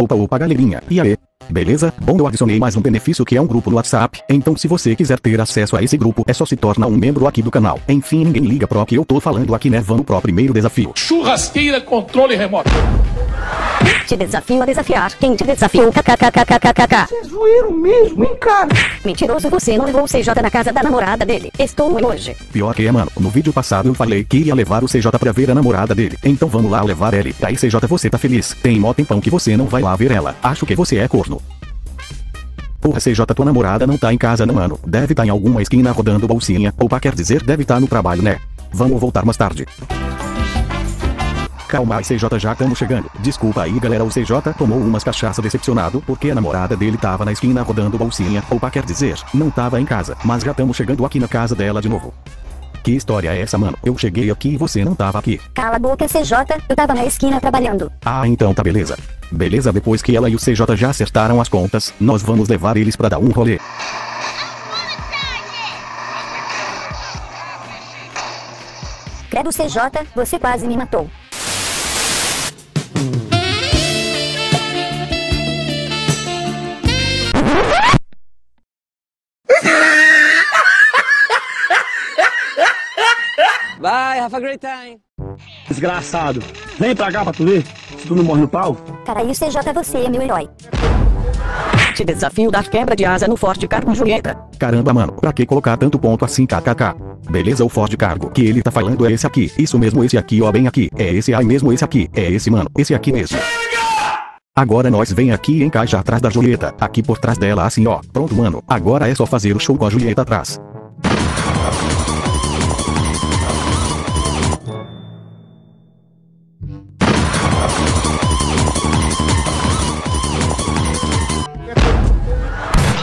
Opa opa galerinha, e aí? Beleza? Bom, eu adicionei mais um benefício que é um grupo no WhatsApp, então se você quiser ter acesso a esse grupo é só se tornar um membro aqui do canal. Enfim, ninguém liga pro que eu tô falando aqui, né? Vamos pro primeiro desafio. Churrasqueira controle remoto. Te desafio a desafiar quem te desafiou, kkkkkkk. Vocês zoeram mesmo, hein, cara? Mentiroso, você não levou o CJ na casa da namorada dele. Estou hoje. Pior que é, mano. No vídeo passado eu falei que ia levar o CJ pra ver a namorada dele. Então vamos lá levar ele. Daí CJ, você tá feliz? Tem mó tempão que você não vai lá ver ela. Acho que você é corno. Porra CJ, tua namorada não tá em casa não, mano. Deve tá em alguma esquina rodando bolsinha. Opa, quer dizer, deve tá no trabalho, né? Vamos voltar mais tarde. Calma aí CJ, já estamos chegando. Desculpa aí galera, o CJ tomou umas cachaça decepcionado porque a namorada dele tava na esquina rodando bolsinha. Opa, quer dizer, não tava em casa, mas já estamos chegando aqui na casa dela de novo. Que história é essa, mano? Eu cheguei aqui e você não tava aqui. Cala a boca CJ, eu tava na esquina trabalhando. Ah, então tá, beleza. Beleza, depois que ela e o CJ já acertaram as contas, nós vamos levar eles pra dar um rolê. Credo CJ, você quase me matou. Vai, have a great time. Desgraçado, vem pra cá pra tu ver se tu não morre no pau. Caralho CJ, você é meu herói. Te desafio da quebra de asa no Ford Cargo, Julieta. Caramba mano, pra que colocar tanto ponto assim, kkk. Beleza, o Ford Cargo que ele tá falando é esse aqui. Isso mesmo, esse aqui, ó, bem aqui. É esse aí mesmo, esse aqui. É esse, mano, esse aqui mesmo. Agora nós vem aqui e encaixa atrás da Julieta. Aqui por trás dela assim, ó. Pronto mano, agora é só fazer o show com a Julieta atrás.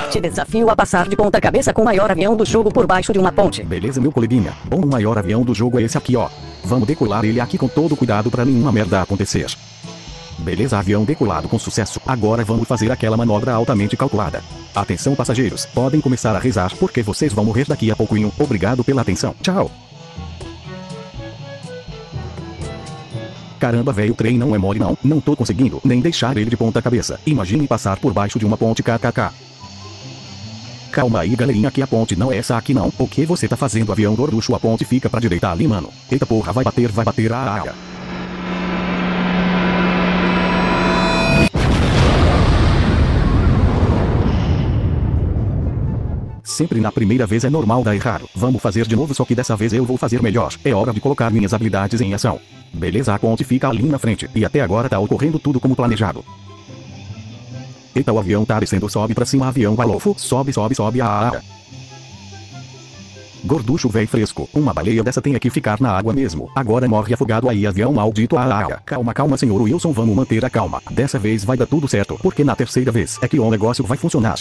Te desafio a passar de ponta cabeça com o maior avião do jogo por baixo de uma ponte. Beleza, meu coleguinha. Bom, o maior avião do jogo é esse aqui, ó. Vamos decolar ele aqui com todo cuidado pra nenhuma merda acontecer. Beleza, avião decolado com sucesso. Agora vamos fazer aquela manobra altamente calculada. Atenção passageiros, podem começar a rezar porque vocês vão morrer daqui a pouquinho. Obrigado pela atenção. Tchau. Caramba velho, o trem não é mole não. Não tô conseguindo nem deixar ele de ponta cabeça. Imagine passar por baixo de uma ponte, kkk. Calma aí galerinha, que a ponte não é essa aqui não. O que você tá fazendo, avião gorducho? A ponte fica pra direita ali, mano. Eita porra, vai bater, vai bater. Ah. Sempre na primeira vez é normal dar errado. Vamos fazer de novo, só que dessa vez eu vou fazer melhor. É hora de colocar minhas habilidades em ação. Beleza, a ponte fica ali na frente. E até agora tá ocorrendo tudo como planejado. Eita, o avião tá descendo, sobe pra cima, avião balofo, sobe, sobe, sobe, ah. Gorducho véi fresco, uma baleia dessa tem que ficar na água mesmo, agora morre afogado aí, avião maldito, ah. Calma, calma, senhor Wilson, vamos manter a calma, dessa vez vai dar tudo certo, porque na terceira vez é que o negócio vai funcionar.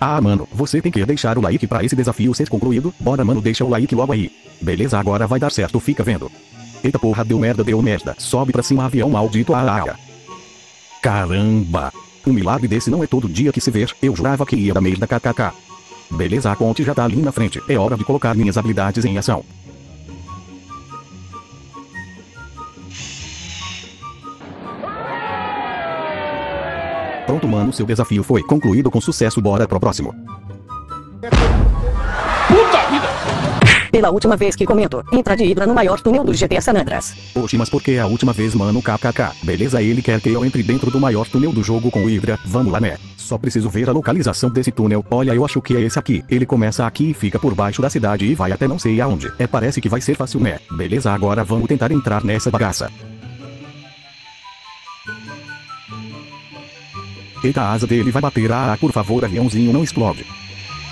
Ah mano, você tem que deixar o like pra esse desafio ser concluído, bora mano, deixa o like logo aí. Beleza, agora vai dar certo, fica vendo. Eita porra, deu merda, deu merda. Sobe pra cima, avião maldito, ah. Caramba. Um milagre desse não é todo dia que se vê. Eu jurava que ia dar merda, kkk. Beleza, a ponte já tá ali na frente. É hora de colocar minhas habilidades em ação. Pronto mano, seu desafio foi concluído com sucesso, bora pro próximo. Puta vida! Pela última vez que comento, entra de Hydra no maior túnel do GTA San Andreas. Oxi, mas por que a última vez, mano, kkk? Beleza, ele quer que eu entre dentro do maior túnel do jogo com o Hydra, vamos lá né? Só preciso ver a localização desse túnel, olha, eu acho que é esse aqui. Ele começa aqui e fica por baixo da cidade e vai até não sei aonde. É, parece que vai ser fácil né? Beleza, agora vamos tentar entrar nessa bagaça. Eita, a asa dele vai bater, ah, por favor, aviãozinho, não explode.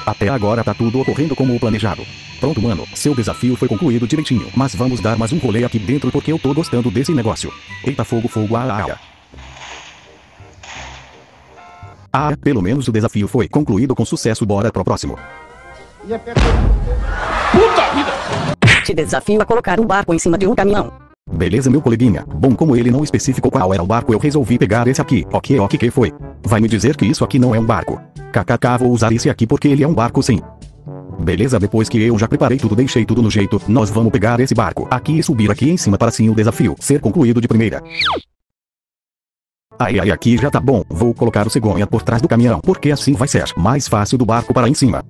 Até agora tá tudo ocorrendo como o planejado. Pronto mano, seu desafio foi concluído direitinho, mas vamos dar mais um rolê aqui dentro porque eu tô gostando desse negócio. Eita fogo, fogo, ah. Ah, pelo menos o desafio foi concluído com sucesso, bora pro próximo. Puta vida! Te desafio a colocar um barco em cima de um caminhão. Beleza meu coleguinha, bom, como ele não especificou qual era o barco eu resolvi pegar esse aqui. Ok, ok, que foi? Vai me dizer que isso aqui não é um barco? Kkk, vou usar esse aqui porque ele é um barco sim. Beleza, depois que eu já preparei tudo, deixei tudo no jeito, nós vamos pegar esse barco aqui e subir aqui em cima para sim o desafio ser concluído de primeira. Aí, aqui já tá bom, vou colocar o cegonha por trás do caminhão, porque assim vai ser mais fácil do barco parar em cima.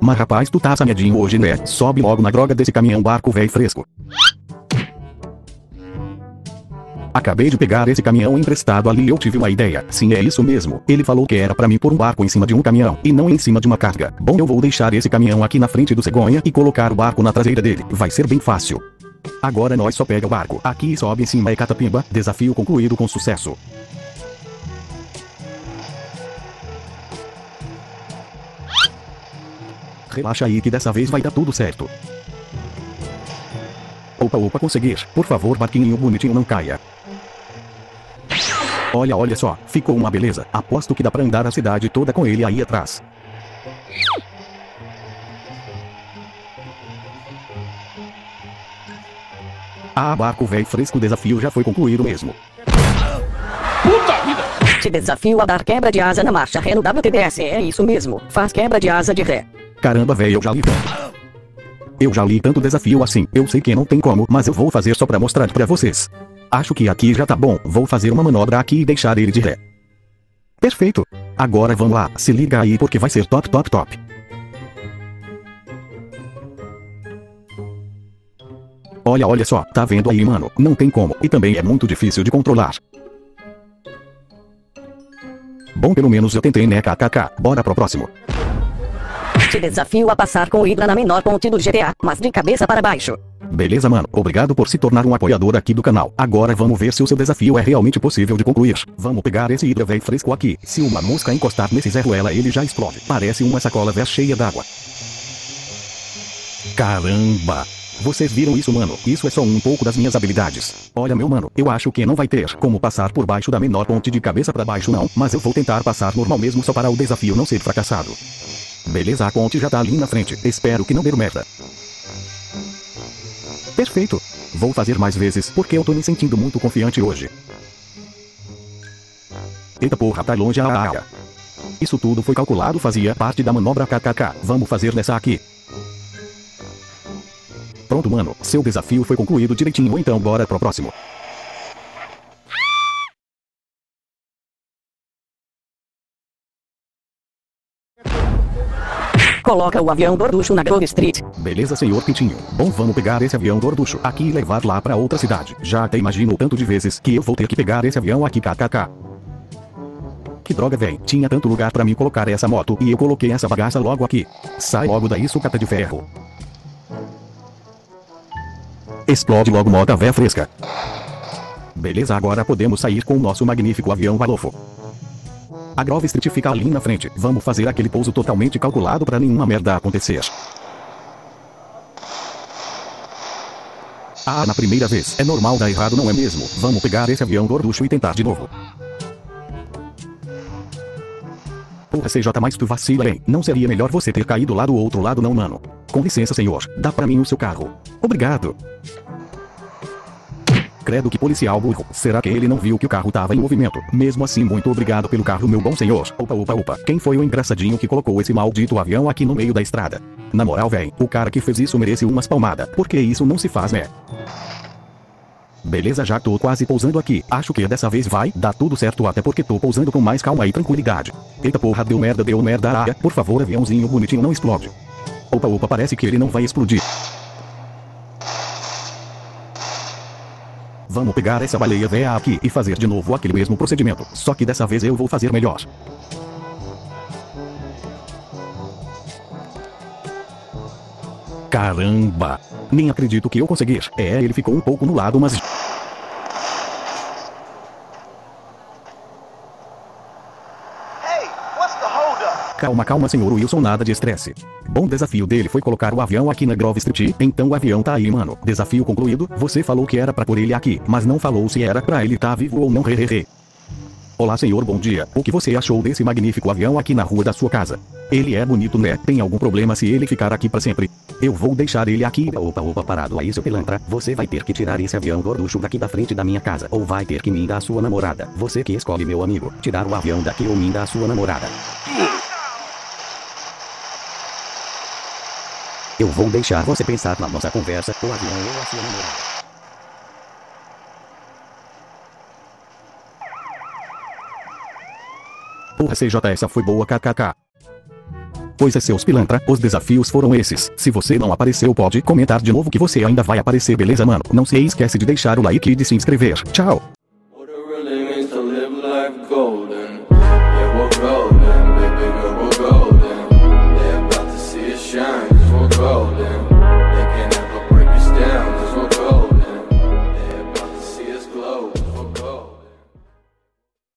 Mas rapaz, tu tá saneadinho hoje, né? Sobe logo na droga desse caminhão barco velho fresco. Acabei de pegar esse caminhão emprestado ali e eu tive uma ideia. Sim, é isso mesmo. Ele falou que era pra mim pôr um barco em cima de um caminhão e não em cima de uma carga. Bom, eu vou deixar esse caminhão aqui na frente do cegonha e colocar o barco na traseira dele. Vai ser bem fácil. Agora nós só pega o barco aqui e sobe em cima e catapimba. Desafio concluído com sucesso. Relaxa aí que dessa vez vai dar tudo certo. Opa, conseguir. Por favor, barquinho bonitinho, não caia. Olha só, ficou uma beleza. Aposto que dá pra andar a cidade toda com ele aí atrás. Ah, barco velho fresco, desafio já foi concluído mesmo. Puta vida! Te desafio a dar quebra de asa na marcha ré no WTDS, é isso mesmo. Faz quebra de asa de ré. Caramba, velho, eu já li tanto desafio assim. Eu sei que não tem como, mas eu vou fazer só pra mostrar pra vocês. Acho que aqui já tá bom, vou fazer uma manobra aqui e deixar ele de ré. Perfeito. Agora vamos lá, se liga aí porque vai ser top. Olha só, tá vendo aí, mano? Não tem como, e também é muito difícil de controlar. Bom, pelo menos eu tentei, né, kkk. Bora pro próximo. Te desafio a passar com o Hydra na menor ponte do GTA, mas de cabeça para baixo. Beleza, mano, obrigado por se tornar um apoiador aqui do canal. Agora vamos ver se o seu desafio é realmente possível de concluir. Vamos pegar esse Hydra velho fresco aqui. Se uma mosca encostar nesse Zé Ruela, ele já explode. Parece uma sacola velha cheia d'água. Caramba! Vocês viram isso, mano? Isso é só um pouco das minhas habilidades. Olha, meu mano, eu acho que não vai ter como passar por baixo da menor ponte de cabeça pra baixo não, mas eu vou tentar passar normal mesmo só para o desafio não ser fracassado. Beleza, a ponte já tá ali na frente, espero que não dê merda. Perfeito! Vou fazer mais vezes porque eu tô me sentindo muito confiante hoje. Eita porra, tá longe a área. Isso tudo foi calculado, fazia parte da manobra kkk, vamos fazer nessa aqui. Pronto, mano, seu desafio foi concluído direitinho, então bora pro próximo. Coloca o avião gorducho na Grove Street. Beleza, senhor Pintinho. Bom, vamos pegar esse avião gorducho aqui e levar lá pra outra cidade. Já até imagino o tanto de vezes que eu vou ter que pegar esse avião aqui, kkk. Que droga, véi. Tinha tanto lugar pra mim colocar essa moto e eu coloquei essa bagaça logo aqui. Sai logo daí, sucata de ferro. Explode logo, moto véia fresca. Beleza, agora podemos sair com o nosso magnífico avião balofo. A Grove Street fica ali na frente. Vamos fazer aquele pouso totalmente calculado pra nenhuma merda acontecer. Ah, na primeira vez. É normal dar errado, não é mesmo? Vamos pegar esse avião gorducho e tentar de novo. Porra, CJ, mas tu vacila, hein? Não seria melhor você ter caído lá do outro lado não, mano? Com licença, senhor. Dá pra mim o seu carro. Obrigado. Credo, que policial burro. Será que ele não viu que o carro tava em movimento? Mesmo assim, muito obrigado pelo carro, meu bom senhor. Opa. Quem foi o engraçadinho que colocou esse maldito avião aqui no meio da estrada? Na moral, véi, o cara que fez isso merece umas palmadas, porque isso não se faz, né? Beleza, já tô quase pousando aqui. Acho que dessa vez vai dar tudo certo, até porque tô pousando com mais calma e tranquilidade. Eita porra, deu merda. Ah, por favor, aviãozinho bonitinho, não explode. Opa, parece que ele não vai explodir. Vamos pegar essa baleia véia aqui e fazer de novo aquele mesmo procedimento, só que dessa vez eu vou fazer melhor. Caramba! Nem acredito que eu consegui. É, ele ficou um pouco no lado, mas... Hey, what's the hold up? Calma, senhor Wilson, nada de estresse. Bom, desafio dele foi colocar o avião aqui na Grove Street, então o avião tá aí, mano. Desafio concluído, você falou que era pra pôr ele aqui, mas não falou se era pra ele tá vivo ou não, Olá, senhor, bom dia. O que você achou desse magnífico avião aqui na rua da sua casa? Ele é bonito, né? Tem algum problema se ele ficar aqui pra sempre? Eu vou deixar ele aqui. Opa, parado aí, seu pilantra. Você vai ter que tirar esse avião gorducho daqui da frente da minha casa, ou vai ter que me dar a sua namorada. Você que escolhe, meu amigo, tirar o avião daqui ou me dar a sua namorada. Eu vou deixar você pensar na nossa conversa, o avião ou a sua namorada. Porra, CJ, essa foi boa, kkk. Pois é, seus pilantra, os desafios foram esses. Se você não apareceu, pode comentar de novo que você ainda vai aparecer, beleza, mano? Não se esquece de deixar o like e de se inscrever. Tchau!